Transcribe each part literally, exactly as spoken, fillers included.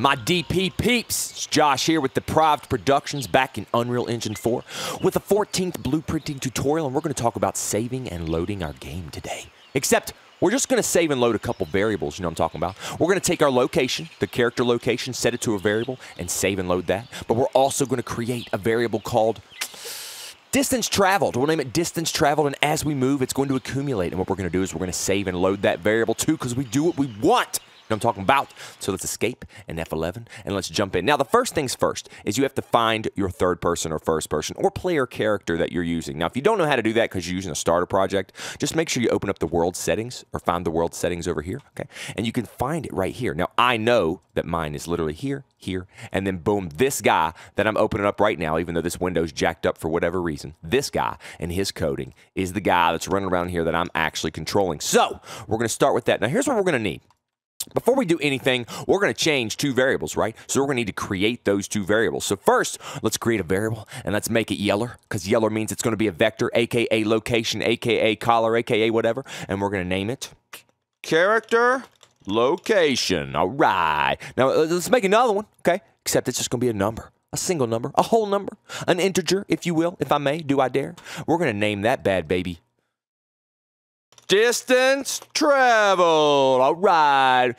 My D P peeps, it's Josh here with Deprived Productions back in Unreal Engine four with a fourteenth blueprinting tutorial, and we're going to talk about saving and loading our game today. Except we're just going to save and load a couple variables, you know what I'm talking about. We're going to take our location, the character location, set it to a variable, and save and load that. But we're also going to create a variable called distance traveled. We'll name it distance traveled, and as we move, it's going to accumulate. And what we're going to do is we're going to save and load that variable too, because we do what we want. I'm talking about. So let's escape and F eleven and let's jump in. Now the first things first is you have to find your third person or first person or player character that you're using. Now if you don't know how to do that because you're using a starter project, just make sure you open up the world settings or find the world settings over here, okay? And you can find it right here. Now I know that mine is literally here, here, and then boom, this guy that I'm opening up right now, even though this window's jacked up for whatever reason, this guy and his coding is the guy that's running around here that I'm actually controlling. So we're gonna start with that. Now here's what we're gonna need. Before we do anything, we're going to change two variables, right? So we're going to need to create those two variables. So first, let's create a variable, and let's make it yeller, because yeller means it's going to be a vector, a k a location, a k a color, a k a whatever, and we're going to name it character location. All right. Now, let's make another one, okay? Except it's just going to be a number, a single number, a whole number, an integer, if you will, if I may, do I dare? We're going to name that bad baby distance traveled. All right.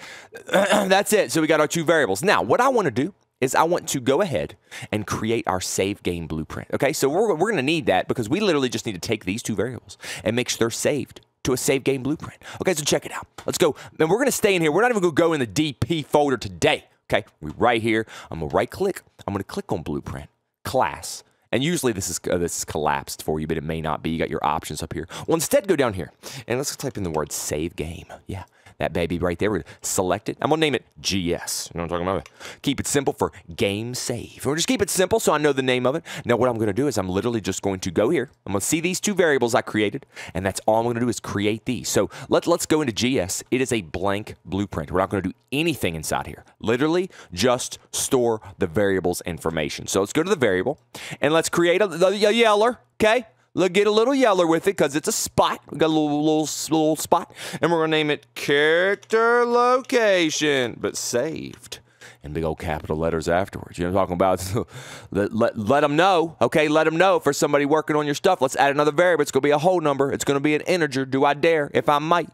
That's it. So we got our two variables. Now, what I want to do is I want to go ahead and create our save game blueprint. Okay, so we're, we're going to need that because we literally just need to take these two variables and make sure they're saved to a save game blueprint. Okay, so check it out. Let's go. And we're going to stay in here. We're not even going to go in the D P folder today. Okay, we're right here. I'm going to right click. I'm going to click on blueprint, class. And usually this is uh, this is collapsed for you, but it may not be. You got your options up here. Well, instead, go down here, and let's type in the word save game. Yeah, that baby right there. We're going to select it. I'm going to name it G S. You know what I'm talking about? Keep it simple for game save. We'll just keep it simple so I know the name of it. Now, what I'm going to do is I'm literally just going to go here. I'm going to see these two variables I created, and that's all I'm going to do is create these. So let, let's go into G S. It is a blank blueprint. We're not going to do anything inside here. Literally just store the variables information. So let's go to the variable, and let's Let's create a, a yeller, okay? Let's get a little yeller with it because it's a spot. We got a little, little, little spot, and we're gonna name it character location, but saved in big old capital letters afterwards. You know what I'm talking about? So let, let, let them know, okay? Let them know for somebody working on your stuff. Let's add another variable. It's gonna be a whole number. It's gonna be an integer. Do I dare? If I might.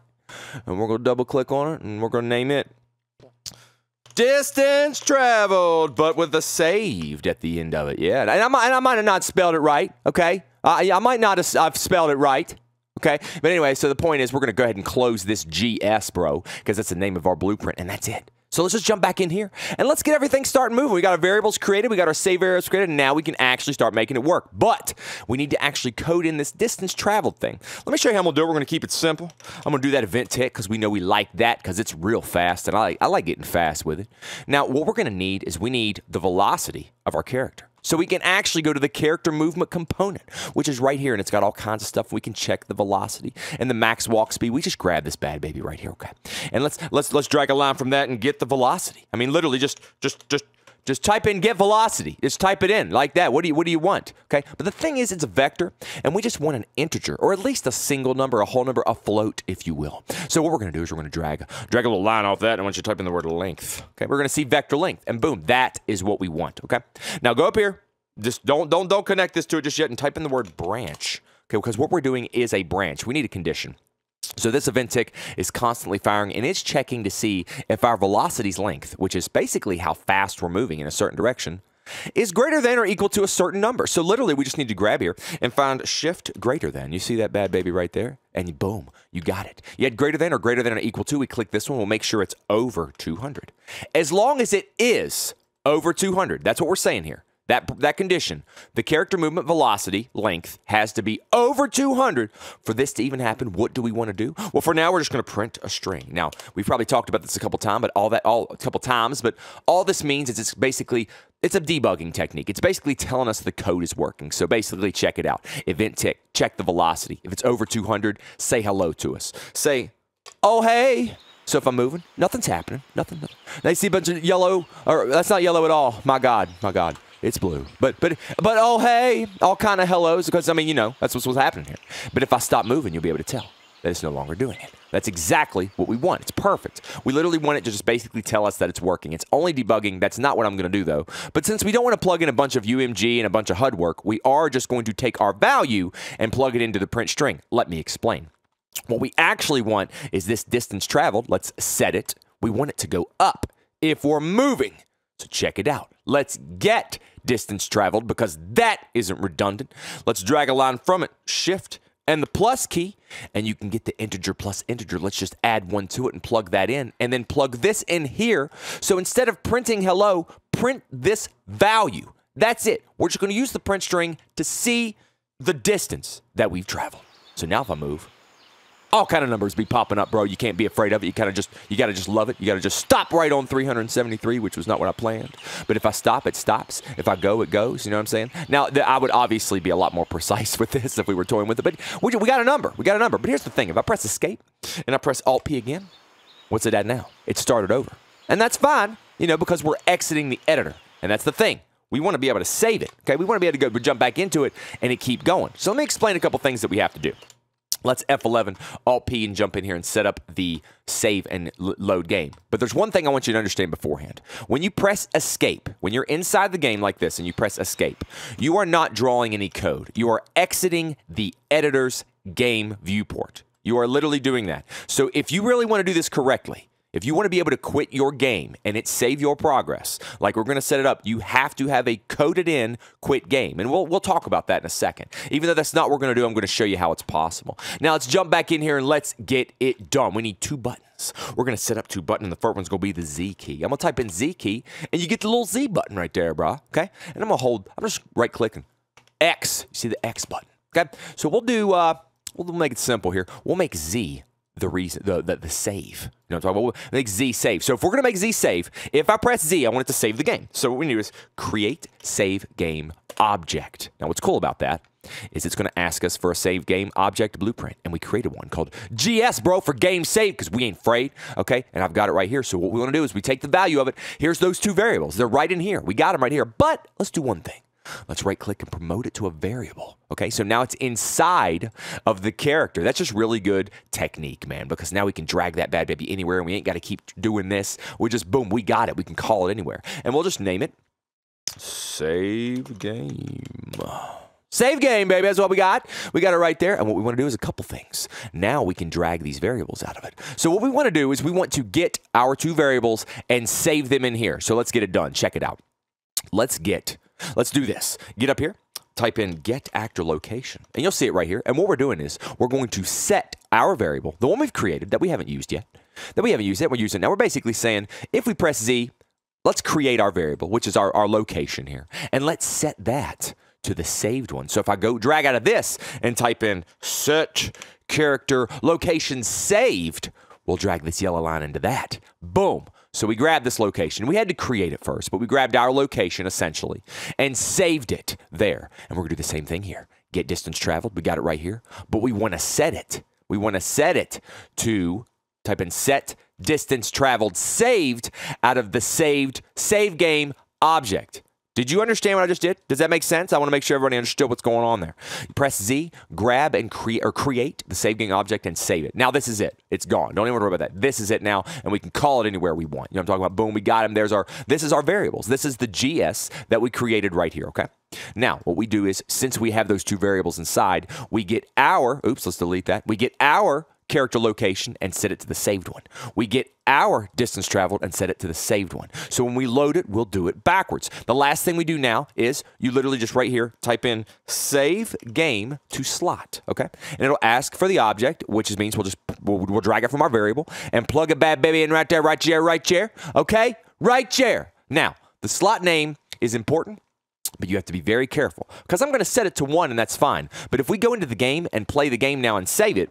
And we're gonna double click on it, and we're gonna name it distance traveled, but with the saved at the end of it. Yeah, and I, and I might have not spelled it right, okay? I, I might not have I've spelled it right, okay? But anyway, so the point is we're going to go ahead and close this G S, bro, because that's the name of our blueprint, and that's it. So let's just jump back in here, and let's get everything started moving. We got our variables created, we got our save variables created, and now we can actually start making it work. But we need to actually code in this distance traveled thing. Let me show you how I'm going to do it. We're going to keep it simple. I'm going to do that event tick because we know we like that because it's real fast, and I like, I like getting fast with it. Now, what we're going to need is we need the velocity of our character. So we can actually go to the character movement component, which is right here, and it's got all kinds of stuff. We can check the velocity and the max walk speed. We just grab this bad baby right here, okay? And let's let's let's drag a line from that and get the velocity. I mean, literally, just just just just type in get velocity. Just type it in like that. What do you what do you want? Okay. But the thing is, it's a vector, and we just want an integer, or at least a single number, a whole number, a float, if you will. So what we're gonna do is we're gonna drag drag a little line off that, and I want you to type in the word length. Okay, we're gonna see vector length, and boom, that is what we want. Okay. Now go up here. Just don't don't don't connect this to it just yet, and type in the word branch. Okay, because what we're doing is a branch. We need a condition. So this event tick is constantly firing, and it's checking to see if our velocity's length, which is basically how fast we're moving in a certain direction, is greater than or equal to a certain number. So literally, we just need to grab here and find shift greater than. You see that bad baby right there? And boom, you got it. You had greater than or greater than or equal to. We click this one. We'll make sure it's over two hundred. As long as it is over two hundred, that's what we're saying here. That, that condition, the character movement velocity length has to be over two hundred for this to even happen. What do we want to do? Well, for now, we're just going to print a string. Now, we've probably talked about this a couple times, but all that, all a couple times, but all this means is it's basically, it's a debugging technique. It's basically telling us the code is working. So basically, check it out. Event tick, check the velocity. If it's over two hundred, say hello to us. Say, oh, hey. So if I'm moving, nothing's happening. Nothing. nothing. Now you see a bunch of yellow, or that's not yellow at all. My God, my God. It's blue, but but but oh hey, all kind of hellos because I mean you know that's what's what's happening here. But if I stop moving, you'll be able to tell that it's no longer doing it. That's exactly what we want. It's perfect. We literally want it to just basically tell us that it's working. It's only debugging. That's not what I'm going to do, though. But since we don't want to plug in a bunch of U M G and a bunch of H U D work, we are just going to take our value and plug it into the print string. Let me explain. What we actually want is this distance traveled. Let's set it. We want it to go up if we're moving. So check it out. Let's get distance traveled because that isn't redundant. Let's drag a line from it, shift, and the plus key, and you can get the integer plus integer. Let's just add one to it and plug that in, and then plug this in here. So instead of printing hello, print this value. That's it. We're just going to use the print string to see the distance that we've traveled. So now if I move, all kind of numbers be popping up, bro. You can't be afraid of it. You kind of just, you got to just love it. You got to just stop right on three hundred seventy-three, which was not what I planned. But if I stop, it stops. If I go, it goes. You know what I'm saying? Now, I would obviously be a lot more precise with this if we were toying with it. But we, we got a number. We got a number. But here's the thing. If I press escape and I press alt P again, what's it at now? It started over. And that's fine, you know, because we're exiting the editor. And that's the thing. We want to be able to save it. Okay, we want to be able to go jump back into it and it keep going. So let me explain a couple things that we have to do. Let's F eleven, Alt-P, and jump in here and set up the save and load game. But there's one thing I want you to understand beforehand. When you press escape, when you're inside the game like this and you press escape, you are not drawing any code. You are exiting the editor's game viewport. You are literally doing that. So if you really want to do this correctly, if you want to be able to quit your game and it save your progress, like we're going to set it up, you have to have a coded in quit game. And we'll, we'll talk about that in a second. Even though that's not what we're going to do, I'm going to show you how it's possible. Now let's jump back in here and let's get it done. We need two buttons. We're going to set up two buttons. The first one's going to be the Z key. I'm going to type in Z key and you get the little Z button right there, bro. Okay. And I'm going to hold, I'm just right clicking X. You see the X button. Okay. So we'll do, uh, we'll make it simple here. We'll make Z the reason, the, the, the save. You know what I'm talking about? We'll make Z save. So if we're going to make Z save, if I press Z, I want it to save the game. So what we do is create save game object. Now what's cool about that is it's going to ask us for a save game object blueprint. And we created one called G S, bro, for game save, because we ain't afraid. Okay. And I've got it right here. So what we want to do is we take the value of it. Here's those two variables. They're right in here. We got them right here. But let's do one thing. Let's right click and promote it to a variable. Okay, so now it's inside of the character. That's just really good technique, man, because now we can drag that bad baby anywhere and we ain't got to keep doing this. We just, boom, we got it. We can call it anywhere. And we'll just name it Save Game. Save game, baby. That's what we got. We got it right there. And what we want to do is a couple things. Now we can drag these variables out of it. So what we want to do is we want to get our two variables and save them in here. So let's get it done. Check it out. Let's get... Let's do this. Get up here, type in get actor location, and you'll see it right here. And what we're doing is we're going to set our variable, the one we've created that we haven't used yet, that we haven't used yet, we're using now. We're basically saying if we press Z, let's create our variable, which is our, our location here, and let's set that to the saved one. So if I go drag out of this and type in set character location saved, we'll drag this yellow line into that. Boom. So we grabbed this location. We had to create it first, but we grabbed our location essentially and saved it there. And we're going to do the same thing here. Get distance traveled. We got it right here, but we want to set it. We want to set it to type in set distance traveled saved out of the saved save game object. Did you understand what I just did? Does that make sense? I want to make sure everybody understood what's going on there. You press Z, grab and create or create the save game object and save it. Now this is it. It's gone. Don't even worry about that. This is it now, and we can call it anywhere we want. You know what I'm talking about? Boom, we got him. There's our. This is our variables. This is the G S that we created right here. Okay. Now what we do is since we have those two variables inside, we get our. Oops, let's delete that. We get our character location and set it to the saved one. We get our distance traveled and set it to the saved one. So when we load it, we'll do it backwards. The last thing we do now is you literally just right here, type in save game to slot, okay? And it'll ask for the object, which means we'll just, we'll, we'll drag it from our variable and plug a bad baby in right there, right there, right there, okay? Right there. Now, the slot name is important, but you have to be very careful because I'm going to set it to one and that's fine. But if we go into the game and play the game now and save it,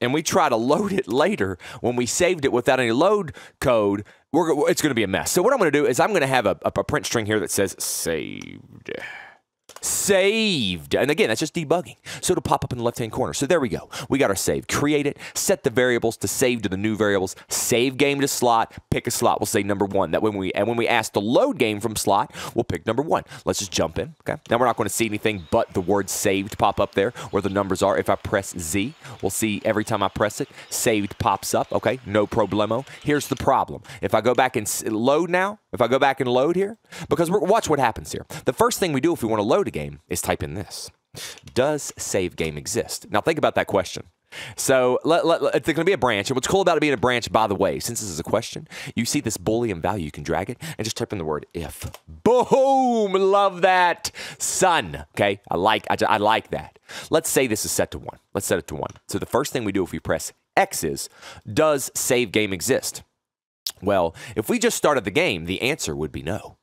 and we try to load it later when we saved it without any load code, we're, it's going to be a mess. So what I'm going to do is I'm going to have a, a print string here that says saved saved. And again, that's just debugging. So it'll pop up in the left-hand corner. So there we go. We got our save. Create it, set the variables to save to the new variables, save game to slot, pick a slot. We'll say number one. That when we and when we ask to load game from slot, we'll pick number one. Let's just jump in. Okay. Now we're not going to see anything but the word saved pop up there where the numbers are. If I press Z, we'll see every time I press it, saved pops up. Okay, no problemo. Here's the problem. If I go back and load now, if I go back and load here, because we're, watch what happens here. The first thing we do if we want to load a game is type in this. Does save game exist? Now think about that question. So let, let, let, it's going to be a branch. And what's cool about it being a branch, by the way, since this is a question, you see this Boolean value. You can drag it and just type in the word if. Boom! Love that, son. Okay, I like, I, I like that. Let's say this is set to one. Let's set it to one. So the first thing we do if we press X is, does save game exist? Well, if we just started the game, the answer would be no.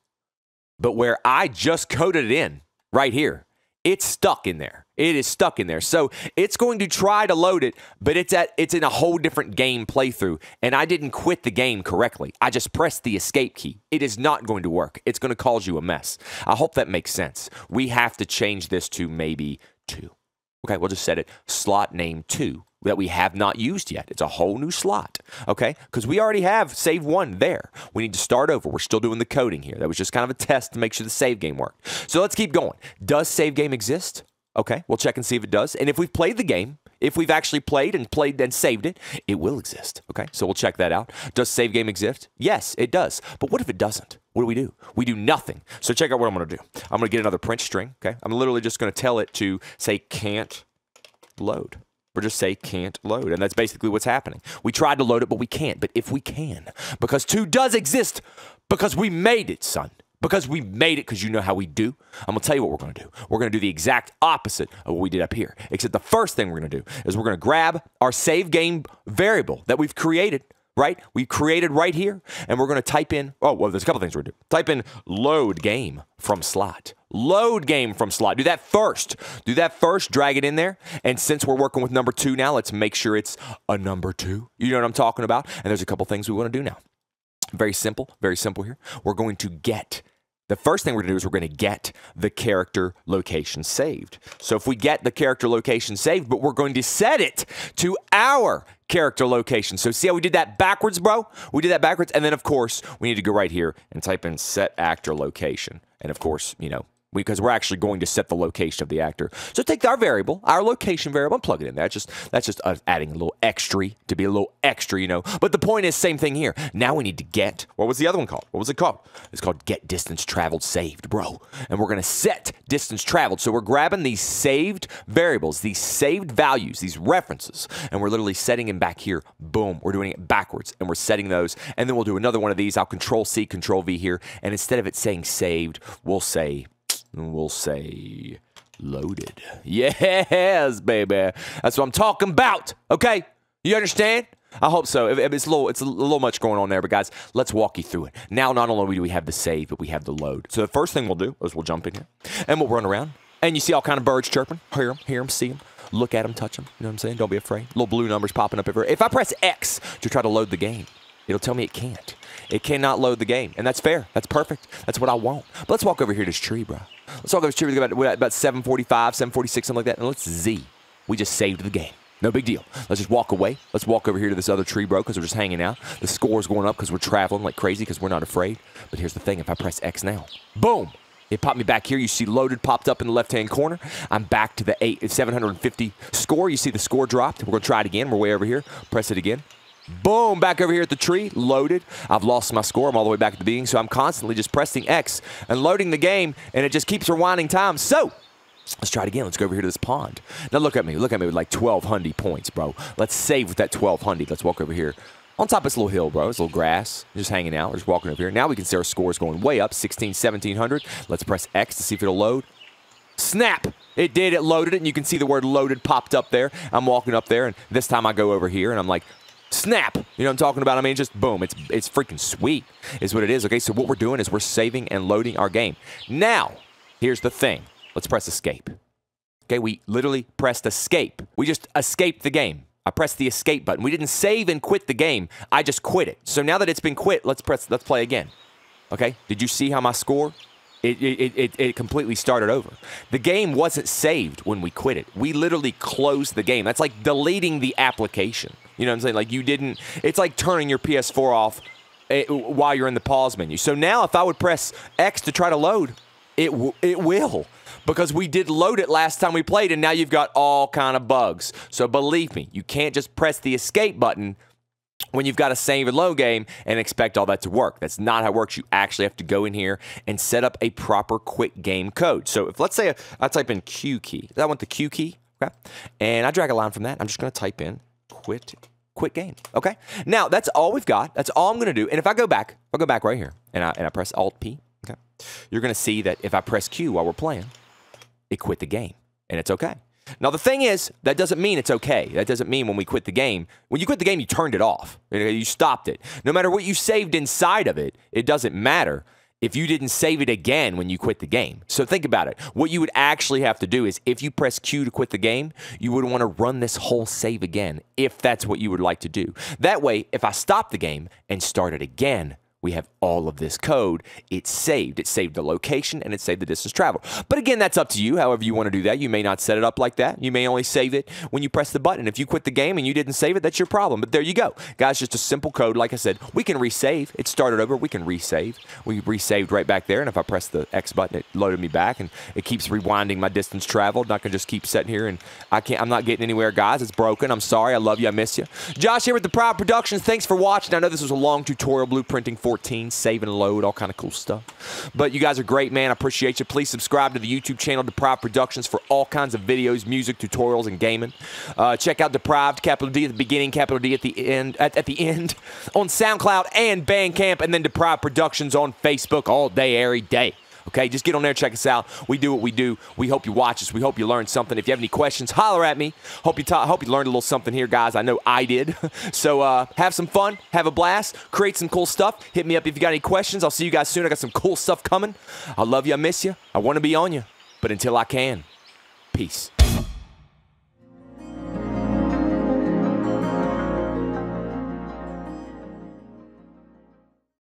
But where I just coded it in right here, it's stuck in there. It is stuck in there. So it's going to try to load it, but it's at it's in a whole different game playthrough, and I didn't quit the game correctly. I just pressed the escape key. It is not going to work. It's going to cause you a mess. I hope that makes sense. We have to change this to maybe two. Okay, we'll just set it slot name two that we have not used yet. It's a whole new slot, okay? Because we already have save one there. We need to start over. We're still doing the coding here. That was just kind of a test to make sure the save game worked. So let's keep going. Does save game exist? Okay, we'll check and see if it does. And if we've played the game, if we've actually played and played and saved it, it will exist, okay? So we'll check that out. Does save game exist? Yes, it does. But what if it doesn't? What do we do? We do nothing. So check out what I'm going to do. I'm going to get another print string, okay? I'm literally just going to tell it to say can't load. Or just say can't load, and that's basically what's happening. We tried to load it, but we can't. But if we can, because two does exist, because we made it, son. Because we made it, because you know how we do. I'm going to tell you what we're going to do. We're going to do the exact opposite of what we did up here, except the first thing we're going to do is we're going to grab our save game variable that we've created, right? We've created right here, and we're going to type in, oh, well, there's a couple things we're going to do. Type in load game from slot. Load game from slot. Do that first. Do that first. Drag it in there. And since we're working with number two now, let's make sure it's a number two. You know what I'm talking about? And there's a couple things we want to do now. Very simple. Very simple here. We're going to get. The first thing we're going to do is we're going to get the character location saved. So if we get the character location saved, but we're going to set it to our character location. So see how we did that backwards, bro? We did that backwards. And then, of course, we need to go right here and type in set actor location. And, of course, you know, because we're actually going to set the location of the actor. So take our variable, our location variable, and plug it in. That's just that's just us adding a little extra to be a little extra, you know. But the point is, same thing here. Now we need to get, what was the other one called? What was it called? It's called get distance traveled saved, bro. And we're going to set distance traveled. So we're grabbing these saved variables, these saved values, these references, and we're literally setting them back here. Boom. We're doing it backwards, and we're setting those. And then we'll do another one of these. I'll Control-C, Control-V here. And instead of it saying saved, we'll say... We'll say loaded. Yes, baby. That's what I'm talking about. Okay, you understand? I hope so. It's a little, it's a little much going on there, but guys, let's walk you through it. Now, not only do we have the save, but we have the load. So the first thing we'll do is we'll jump in here, and we'll run around, and you see all kind of birds chirping. Hear them, hear them, see them. Look at them, touch them. You know what I'm saying? Don't be afraid. Little blue numbers popping up everywhere. If I press X to try to load the game, it'll tell me it can't. It cannot load the game, and that's fair. That's perfect. That's what I want. But let's walk over here to this tree, bro. Let's talk about this tree. About, about seven forty-five, seven forty-six, something like that. And let's Z. We just saved the game. No big deal. Let's just walk away. Let's walk over here to this other tree, bro, because we're just hanging out. The score's going up because we're traveling like crazy because we're not afraid. But here's the thing. If I press X now, boom. It popped me back here. You see loaded popped up in the left-hand corner. I'm back to the eight, seven fifty score. You see the score dropped. We're going to try it again. We're way over here. Press it again. Boom, back over here at the tree, loaded. I've lost my score. I'm all the way back at the beginning, so I'm constantly just pressing X and loading the game, and it just keeps rewinding time. So let's try it again. Let's go over here to this pond. Now look at me. Look at me with like twelve hundred points, bro. Let's save with that twelve hundred. Let's walk over here. On top of this little hill, bro, this little grass, just hanging out. We're just walking over here. Now we can see our score is going way up, sixteen, seventeen hundred. Let's press X to see if it'll load. Snap! It did. It loaded it, and you can see the word loaded popped up there. I'm walking up there, and this time I go over here, and I'm like, snap! You know what I'm talking about? I mean, just boom. It's it's freaking sweet is what it is. Okay, so what we're doing is we're saving and loading our game. Now, here's the thing. Let's press escape. Okay, we literally pressed escape. We just escaped the game. I pressed the escape button. We didn't save and quit the game. I just quit it. So now that it's been quit, let's press, let's play again. Okay, did you see how my score It, it, it, it completely started over. The game wasn't saved when we quit it. We literally closed the game. That's like deleting the application. You know what I'm saying? Like you didn't, it's like turning your P S four off while you're in the pause menu. So now if I would press X to try to load, it, w it will. Because we did load it last time we played and now you've got all kind of bugs. So believe me, you can't just press the escape button when you've got a save and load game and expect all that to work. That's not how it works. You actually have to go in here and set up a proper quick game code. So if let's say I type in Q key, I want the Q key, okay? And I drag a line from that. I'm just gonna type in quit, quit game, okay? Now that's all we've got. That's all I'm gonna do. And if I go back, I'll go back right here and I, and I press Alt P, okay? You're gonna see that if I press Q while we're playing, it quit the game and it's okay. Now, the thing is, that doesn't mean it's okay. That doesn't mean when we quit the game. When you quit the game, you turned it off. You stopped it. No matter what you saved inside of it, it doesn't matter if you didn't save it again when you quit the game. So think about it. What you would actually have to do is if you press Q to quit the game, you would want to run this whole save again if that's what you would like to do. That way, if I stop the game and start it again, we have all of this code. It's saved. It saved the location, and it saved the distance traveled. But again, that's up to you, however you want to do that. You may not set it up like that. You may only save it when you press the button. If you quit the game and you didn't save it, that's your problem. But there you go. Guys, just a simple code. Like I said, we can resave. It started over. We can resave. We resaved right back there, and if I press the X button, it loaded me back, and it keeps rewinding my distance traveled. Not going to just keep sitting here, and I can't, I'm not getting anywhere, guys. It's broken. I'm sorry. I love you. I miss you. Josh here with Deprived Productions. Thanks for watching. I know this was a long tutorial, blueprinting for fourteen, save and load, all kind of cool stuff. But you guys are great, man. I appreciate you. Please subscribe to the YouTube channel, Deprived Productions, for all kinds of videos, music, tutorials, and gaming. Uh, check out Deprived, capital D at the beginning, capital D at the end, at, at the end, on SoundCloud and Bandcamp, and then Deprived Productions on Facebook all day, every day. Okay, just get on there, check us out. We do what we do. We hope you watch us. We hope you learn something. If you have any questions, holler at me. Hope you ta hope you learned a little something here, guys. I know I did. So uh, have some fun, have a blast, create some cool stuff. Hit me up if you got any questions. I'll see you guys soon. I got some cool stuff coming. I love you. I miss you. I want to be on you. But until I can, peace.